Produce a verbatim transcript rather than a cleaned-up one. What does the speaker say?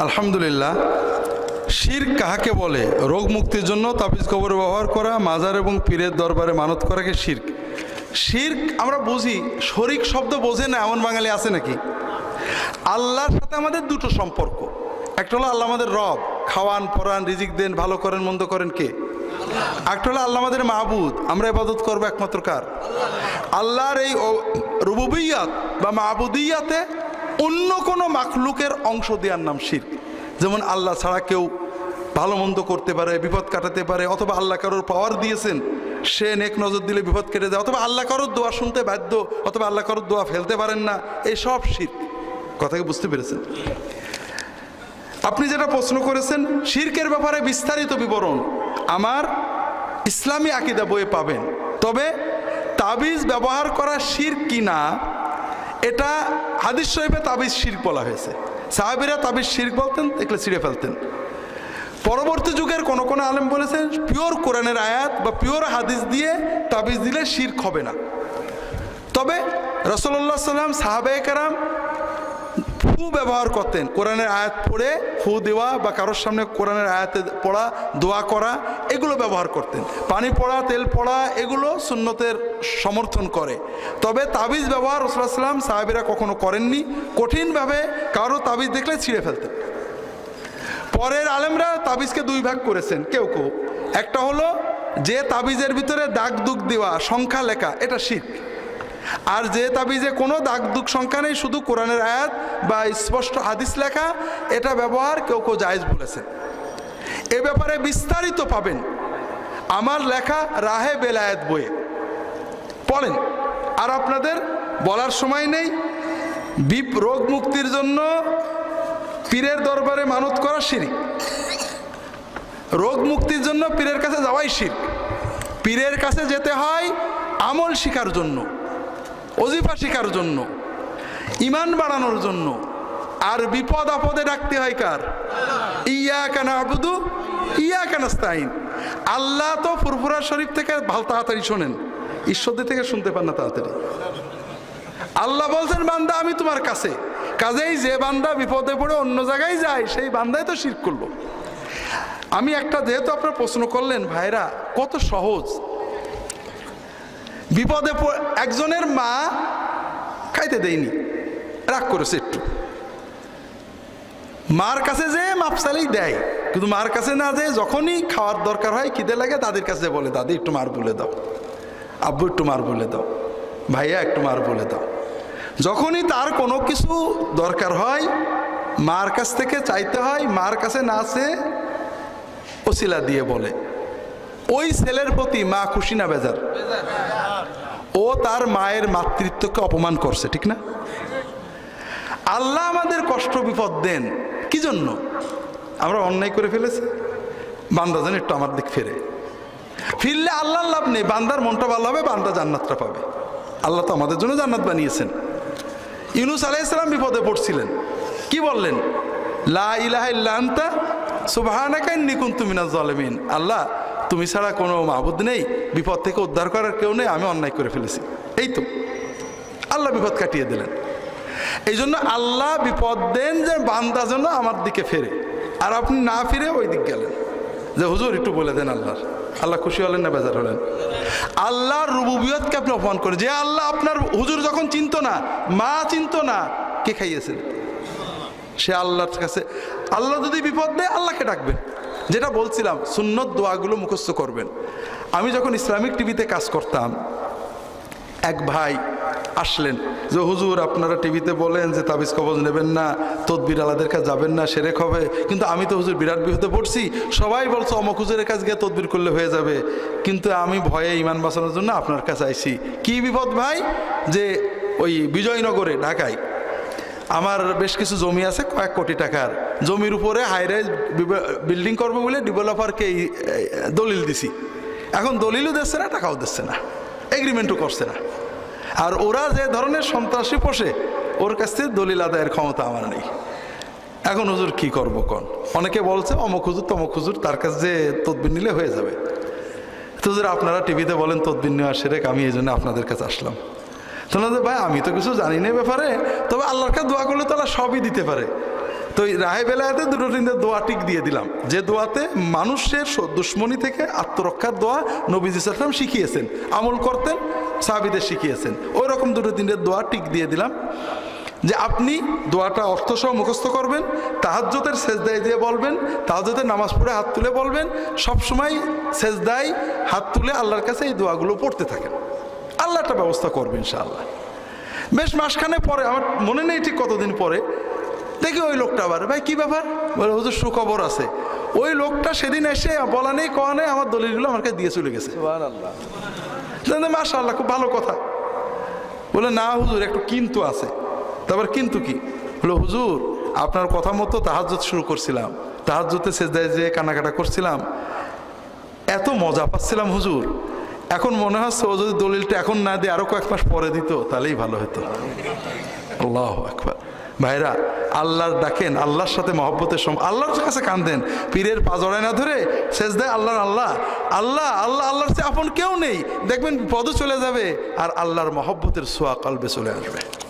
अल्हम्दुलिल्लाह शिर कहा के बोले रोग मुक्तिर जन्य ताबिज कबर व्यवहार करा मजार एवं पीरेर दरबारे मानत करा के शिर शिर आमरा बुझी शरीक शब्द बोझे ना एमन बांगाली आछे नाकि आल्लाहर साथे आमादेर दुटो सम्पर्क एकटा हलो आल्लाह आमादेर रब खावान परान रिजिक देन भालो करेन मंद करेन के एकटा हलो आल्लाह आमादेर महबूद आमरा इबादत करब एकमात्र कार आल्लाहर एई रुबुबिय्यात बा महबूदिय्याते अन्य कोनो माखलुकेर अंश देওয়ার नाम शिर्क जेमन आल्ला छाड़ा केउ भालो मंद करते पारे विपद काटाते पारे अथवा आल्ला कारोर पावर दिएছেন से नेक नजर दिले विपद केटे जाए अथवा आल्ला कारोर दुआ सुनते बाध्य अथवा आल्ला कारोर दुआ फेलते पारेन ना एई सब शिर्क कथा कि बुझते पेरेছেন আপনি যেটা প্রশ্ন করেছেন শিরকের ব্যাপারে বিস্তারিত বিবরণ আমার ইসলামী আকীদা বইয়ে পাবেন তবে তাবিজ ব্যবহার করা শিরক কিনা এটা হাদিস শরীফে তাবিজ শিরক বলা হয়েছে সাহাবীরা তাবিজ শিরক বলতেন দেখলে ছিঁড়ে ফেলতেন পরবর্তী যুগের কোন কোন আলেম বলেছেন পিওর কোরআনের আয়াত বা পিওর হাদিস দিয়ে তাবিজ দিলে শিরক হবে না তবে রাসূলুল্লাহ সাল্লাল্লাহু আলাইহি ওয়াসাল্লাম সাহাবায়ে কেরাম ফু ব্যবহার করতেন কোরআনের আয়াত পড়ে ফু দেওয়া বা কারোর সামনে কোরআনের আয়াতে পড়া দোয়া করা এগুলো ব্যবহার করতেন পানি পড়া তেল পড়া এগুলো সুন্নতের সমর্থন করে তবে তাবিজ ব্যবহার রাসূল সাল্লাম সাহাবীরা কখনো করেননি কঠিনভাবে কারো তাবিজ দেখলে ছিঁড়ে ফেলতেন পরের আলেমরা তাবিজকে দুই ভাগ করেছেন কেউ কেউ একটা হলো যে তাবিজের ভিতরে দাগ দুগ দেওয়া সংখ্যা লেখা এটা শিরক আর যে তাবিজে কোনো দাগ দুগ সংখ্যা নেই শুধু কোরআনের আয়াত বা স্পষ্ট হাদিস লেখা এটা ব্যবহার কেউ কেউ জায়েজ বলেছেন এ ব্যাপারে বিস্তারিত পাবেন আমার লেখা রাহে বেলায়েত বইয়ে পড়েন আর আপনাদের বলার সময় নেই বিপ রোগ মুক্তির জন্য পীরের দরবারে মানত করা শিরক রোগ মুক্তির জন্য পীরের কাছে যাওয়াই শিরক পীরের কাছে যেতে হয় আমল শিকার জন্য অজিফা শিকার জন্য ইমান বাড়ানোর জন্য আর বিপদ আপদে ডাকতে হয় কার ইয়াকা নাবুদু ইয়াকা নাস্তাইন আল্লাহ তো ফুরফুরা শরীফ থেকে ভালো তাড়াতাড়ি শোনেন ঈশ্বরদের থেকে শুনতে পান না তাড়াতাড়ি আল্লাহ বলছেন বান্দা আমি তোমার কাছে কাজেই যে বান্দা বিপদে পড়ে অন্য জায়গায় যায় সেই বান্দাই তো শিরক করলো আমি একটা যেহেতু আপনারা প্রশ্ন করলেন ভাইরা কত সহজ বিপদে একজনের মা খাইতে দেয়নি রাগ করেছে একটু মার কাছে যে মাপসালেই দেয় কিন্তু মার কাছে না যে যখনই খাওয়ার দরকার হয় খিদে লাগে তাদের কাছে বলে দাদি একটু মার বলে দাও আব্বু একটু মার বলে দাও ভাইয়া একটু মার বলে দাও যখনই তার কোনো কিছু দরকার হয় মার কাছ থেকে চাইতে হয় মার কাছে না আসে ওসিলা দিয়ে বলে ওই ছেলের প্রতি মা খুশি না বেজার ও তার মায়ের মাতৃত্বকে অপমান করছে ঠিক না আল্লাহ আমাদের কষ্ট বিপদ দেন কি জন্য আমরা অন্যায় করে ফেলেছি বান্দা যেন একটু আমার দিক ফেরে ফিরলে আল্লাহর লাভ নেই বান্দার মনটা ভালো হবে বান্দা জান্নাতটা পাবে আল্লাহ তো আমাদের জন্য জান্নাত বানিয়েছেন ইউনূস আলাইহিস সালাম বিপদে পড়ছিলেন কি বললেন লা ইলাহা ইল্লা আনতা সুবহানাকা ইন্নী কুনতু মিনাজ জালিমিন আল্লাহ তুমি ছাড়া কোনো মাবুদ নেই বিপদ থেকে উদ্ধার করার কেউ নেই আমি অন্যায় করে ফেলেছি এই তো আল্লাহ বিপদ কাটিয়ে দিলেন এই জন্য আল্লাহ বিপদ দেন যে বান্দা যেন আমার দিকে ফেরে আর আপনি না ফিরে ওই দিক গেলেন যে হুজুর একটু বলে দেন আল্লাহর আল্লাহ খুশি হলেন না বেজার হলেন আল্লাহর রুবুবিয়তকে আপনি অপমান করেন যে আল্লাহ আপনার হুজুর যখন চিনত না মা চিনত না কে খাইয়েছেন সে আল্লাহর কাছে আল্লাহ যদি বিপদ দেয় আল্লাহকে ডাকবেন যেটা বলছিলাম সুন্নত দোয়াগুলো মুখস্থ করবেন আমি যখন ইসলামিক টিভিতে কাজ করতাম এক ভাই আসলেন যে হুজুর আপনারা টিভিতে বলেন যে তাবিজ কবজ নেবেন না তদবির আলাদের কাছে যাবেন না সেরেক হবে কিন্তু আমি তো হুজুর বিরাট বিপদে পড়ছি সবাই বলছে অমুক হুজুরের কাছে গিয়ে তদবির করলে হয়ে যাবে কিন্তু আমি ভয়ে ইমান বাঁচানোর জন্য আপনার কাছে আইছি কি বিপদ ভাই যে ওই বিজয়নগরে ঢাকায় আমার বেশ কিছু জমি আছে কয়েক কোটি টাকার জমির উপরে হাই রাইজ বিল্ডিং করবো বলে ডেভেলপারকে দলিল দিছি এখন দলিলও দিচ্ছে না টাকাও দিচ্ছে না এগ্রিমেন্টও করছে না আর ওরা যে ধরনের সন্ত্রাসী পোষে ওর কাছ থেকে দলিল আদায়ের ক্ষমতা আমার নেই এখন হুজুর কি করবো কোন অনেকে বলছে অমুক হুজুর তমুক হুজুর তার কাছে যে তদবির নিলে হয়ে যাবে তো হুজুর আপনারা টিভিতে বলেন তদবির নিয়ে আসে রেখ আমি এই জন্য আপনাদের কাছে আসলাম তাহলে ভাই আমি তো কিছু জানি না ব্যাপারে তবে আল্লাহর কাছে দোয়া করলে তো আল্লাহ সবই দিতে পারে तो राहे बेलायाते दुटो तीनटे दोया टिक दिए दिलाम जे दोयाते मानुषेर दुश्मनी थेके आत्मरक्षार दोया नबीजी साल्लाम शिखिएछेन आमल करतेन साहाबीदेर शिखिएछेन ओई रकम दुटो तीनटे दोया टिक दिए दिलाम যে আপনি দোয়াটা অর্থসহ মুখস্থ করবেন, তাহাজ্জুদের সেজদায় দিয়ে বলবেন, তাহাজ্জুদের নামাজ পড়ে হাত তুলে বলবেন, সবসময় সেজদায় হাত তুলে আল্লাহর কাছে এই দোয়াগুলো পড়তে থাকেন, আল্লাহটা ব্যবস্থা করবেন ইনশাআল্লাহ। বেশ মাসখানে পরে, আমার মনে নেই ঠিক কতদিন পরে, দেখি ওই লোকটা আবার, ভাই কী ব্যাপার? বলে হুজুর সুখবর আছে। ওই লোকটা সেদিন এসে বলা নেই কওয়া নেই, আমার দলিলগুলো আমার কাছে দিয়ে চলে গেছে। সুবহানাল্লাহ, মাশাআল্লাহ, খুব ভালো কথা। বলে না হুজুর একটু কিন্তু আছে। তারপর কিন্তু কি হলো, হুজুর আপনার কথা মতো তাহাজ্জুদ শুরু করছিলাম, তাহাজ্জুদে সেজদায় যেয়ে কান্নাকাটা করছিলাম, এত মজা পাচ্ছিলাম হুজুর, এখন মনে হচ্ছে ও যদি দলিলটা এখন না দিয়ে আরও কয়েক মাস পরে দিত তাহলেই ভালো হতো। আল্লাহু আকবার। ভাইরা, আল্লাহর ডাকেন, আল্লাহর সাথে মহব্বতের সম, আল্লাহর কাছে কান্দেন, পীরের পা জড়ায় না ধরে সেজদায় আল্লাহর আল্লাহ আল্লাহ আল্লাহ আল্লাহর চেয়ে আপন কেউ নেই, দেখবেন পদ চলে যাবে আর আল্লাহর মহব্বতের সোয়া কলবে চলে আসবে।